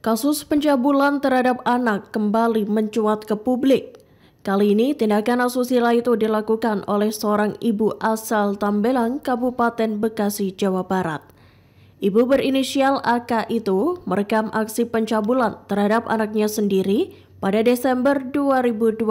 Kasus pencabulan terhadap anak kembali mencuat ke publik. Kali ini, tindakan asusila itu dilakukan oleh seorang ibu asal Tambelang, Kabupaten Bekasi, Jawa Barat. Ibu berinisial AK itu merekam aksi pencabulan terhadap anaknya sendiri pada Desember 2023.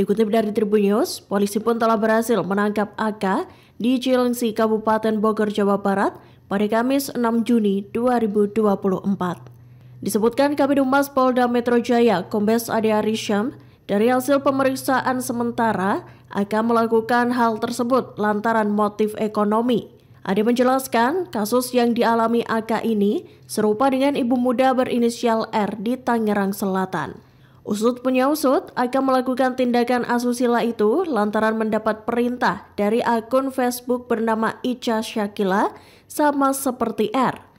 Dikutip dari Tribunnews, polisi pun telah berhasil menangkap AK di Cileungsi, Kabupaten Bogor, Jawa Barat pada Kamis 6 Juni 2024. Disebutkan Kabid Humas Polda Metro Jaya, Kombes Ade Ary Syam, dari hasil pemeriksaan sementara akan melakukan hal tersebut lantaran motif ekonomi. Ade menjelaskan kasus yang dialami AK ini serupa dengan ibu muda berinisial R di Tangerang Selatan. Usut punya usut akan melakukan tindakan asusila itu lantaran mendapat perintah dari akun Facebook bernama Icha Shakila sama seperti R.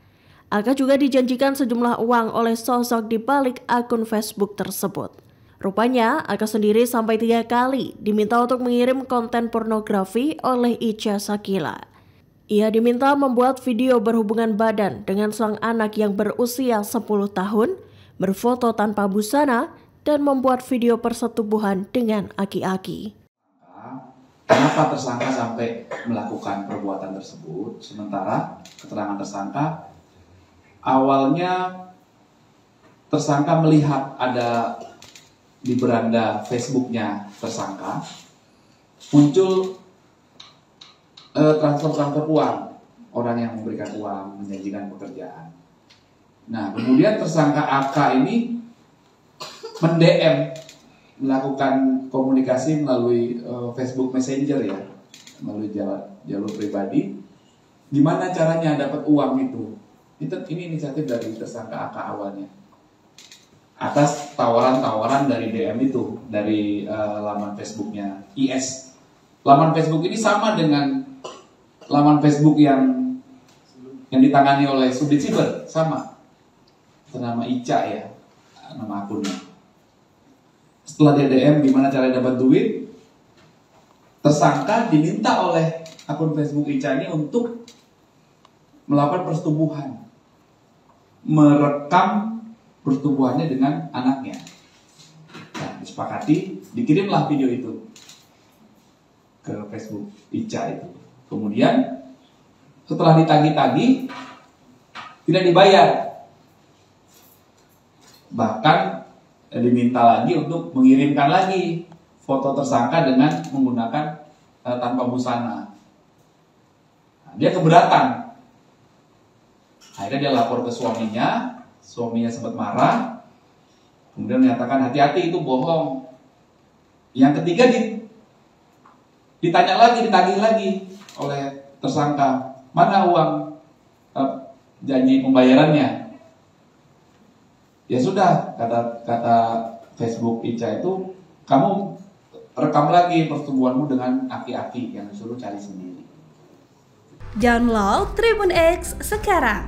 Aka juga dijanjikan sejumlah uang oleh sosok di balik akun Facebook tersebut. Rupanya, Aka sendiri sampai 3 kali diminta untuk mengirim konten pornografi oleh Icha Shakila. Ia diminta membuat video berhubungan badan dengan sang anak yang berusia 10 tahun, berfoto tanpa busana, dan membuat video persetubuhan dengan aki-aki. Kenapa tersangka sampai melakukan perbuatan tersebut? Sementara keterangan tersangka, awalnya tersangka melihat ada di beranda Facebooknya tersangka muncul transfer uang, orang yang memberikan uang, menjanjikan pekerjaan. Nah, kemudian tersangka AK ini men-DM, melakukan komunikasi melalui Facebook Messenger, ya, melalui jalur pribadi. Gimana caranya dapat uang itu? Ini inisiatif dari tersangka AK awalnya atas tawaran-tawaran dari DM itu, dari laman Facebooknya IS. Laman Facebook ini sama dengan laman Facebook yang ditangani oleh Subdit Siber, sama. Nama Ica, ya, nama akunnya. Setelah dia DM gimana cara dapat duit, tersangka diminta oleh akun Facebook Ica ini untuk melakukan persetubuhan, merekam persetubuhannya dengan anaknya. Nah, disepakati, dikirimlah video itu ke Facebook Ica itu. Kemudian setelah ditagi-tagi, tidak dibayar, bahkan diminta lagi untuk mengirimkan lagi foto tersangka dengan menggunakan tanpa busana. Nah, dia keberatan. Akhirnya dia lapor ke suaminya, suaminya sempat marah, kemudian menyatakan hati-hati itu bohong. Yang ketiga ditanya lagi, ditagih lagi oleh tersangka, mana uang janji pembayarannya? Ya sudah, kata Facebook Ica itu, kamu rekam lagi pertemuanmu dengan aki-aki yang disuruh cari sendiri. Download TribunX sekarang.